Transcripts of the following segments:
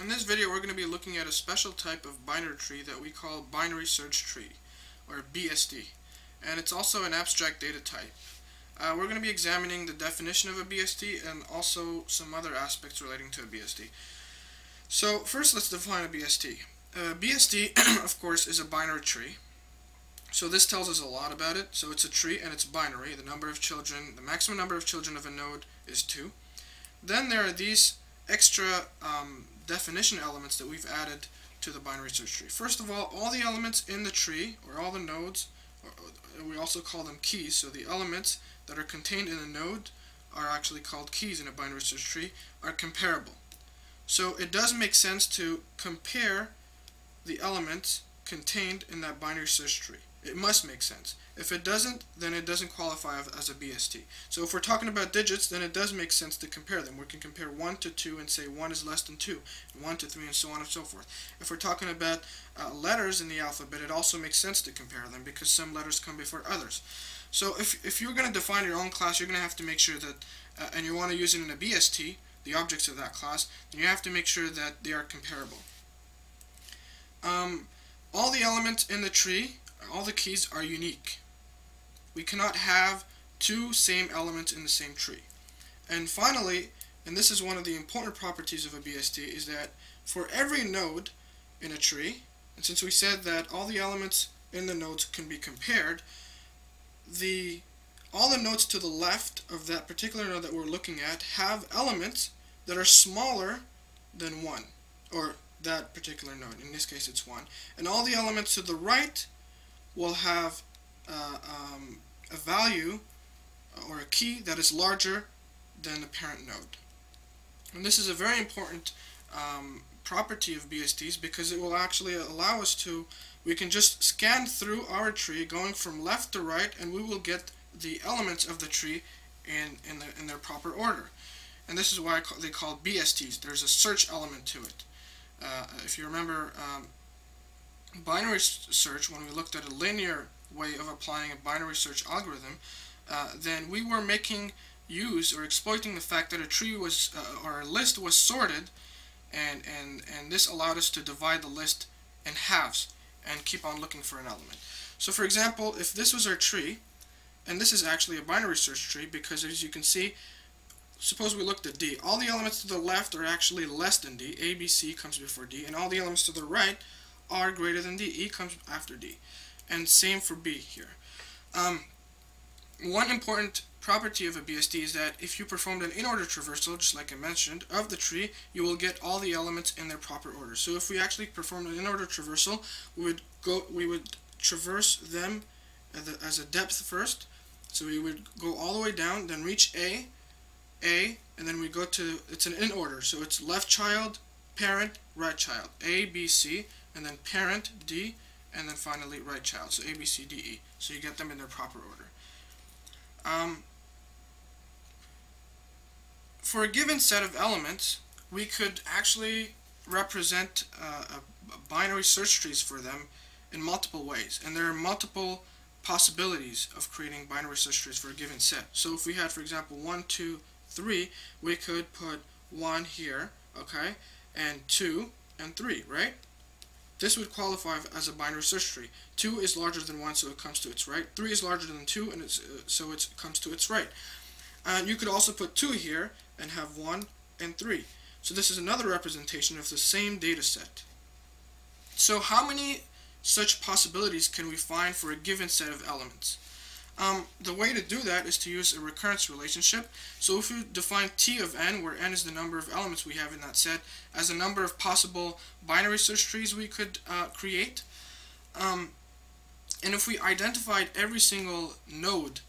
In this video, we're going to be looking at a special type of binary tree that we call binary search tree, or BST, and it's also an abstract data type. We're going to be examining the definition of a BST and also some other aspects relating to a BST. So first, let's define a BST. BST, of course, is a binary tree. So this tells us a lot about it. So it's a tree and it's binary. The number of children, the maximum number of children of a node is 2. Then there are these extra definition elements that we've added to the binary search tree. First of all the elements in the tree, or all the nodes, or we also call them keys, so the elements that are contained in a node are actually called keys in a binary search tree, are comparable. So it does make sense to compare the elements contained in that binary search tree. It must make sense. If it doesn't, then it doesn't qualify as a BST. So if we're talking about digits, then it does make sense to compare them. We can compare 1 to 2 and say 1 is less than 2, and 1 to 3, and so on and so forth. If we're talking about letters in the alphabet, it also makes sense to compare them because some letters come before others. So if you're going to define your own class, you're going to have to make sure that, and you want to use it in a BST, the objects of that class, then you have to make sure that they are comparable. All the elements in the tree, all the keys, are unique. We cannot have two same elements in the same tree. And finally, and this is one of the important properties of a BST, is that for every node in a tree, and since we said that all the elements in the nodes can be compared, all the nodes to the left of that particular node that we're looking at have elements that are smaller than 1, or that particular node. In this case, it's 1. And all the elements to the right will have a value or a key that is larger than the parent node. And this is a very important property of BSTs because it will actually allow us to, we can just scan through our tree going from left to right, and we will get the elements of the tree in their proper order. And this is why they call BSTs. There's a search element to it. If you remember, binary search, when we looked at a linear way of applying a binary search algorithm, then we were making use or exploiting the fact that a tree was, or a list was sorted, and this allowed us to divide the list in halves and keep on looking for an element. So for example, if this was our tree, and this is actually a binary search tree because, as you can see, suppose we looked at D. All the elements to the left are actually less than D. A, B, C comes before D, and all the elements to the right are greater than D. E comes after D, and same for B here. One important property of a BST is that if you performed an in-order traversal, just like I mentioned, of the tree, you will get all the elements in their proper order. So if we actually performed an in-order traversal, we would traverse them as a depth first. So we would go all the way down, then reach A, and then we go to, it's an in order, so it's left child, parent, right child, A, B, C, and then parent, D, and then finally right child, so A, B, C, D, E. So you get them in their proper order. For a given set of elements, we could actually represent binary search trees for them in multiple ways, and there are multiple possibilities of creating binary search trees for a given set. So if we had, for example, 1, 2, 3, we could put 1 here, okay, and 2 and 3, right? This would qualify as a binary search tree. 2 is larger than 1, so it comes to its right. 3 is larger than 2, and it's, so it comes to its right. And you could also put 2 here and have 1 and 3. So this is another representation of the same data set. So how many such possibilities can we find for a given set of elements? The way to do that is to use a recurrence relationship. So if we define T of n, where n is the number of elements we have in that set, as the number of possible binary search trees we could create, and if we identified every single node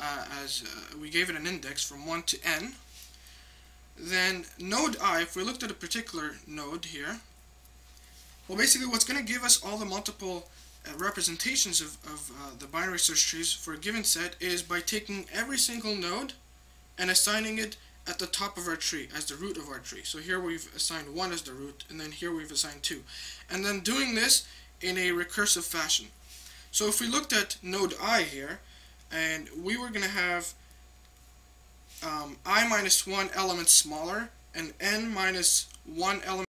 as we gave it an index from 1 to n, then node I, if we looked at a particular node here, well, basically what's going to give us all the multiple representations of the binary search trees for a given set is by taking every single node and assigning it at the top of our tree as the root of our tree. So here we've assigned 1 as the root, and then here we've assigned 2. And then doing this in a recursive fashion. So if we looked at node I here, and we were going to have I minus 1 element smaller and n minus 1 element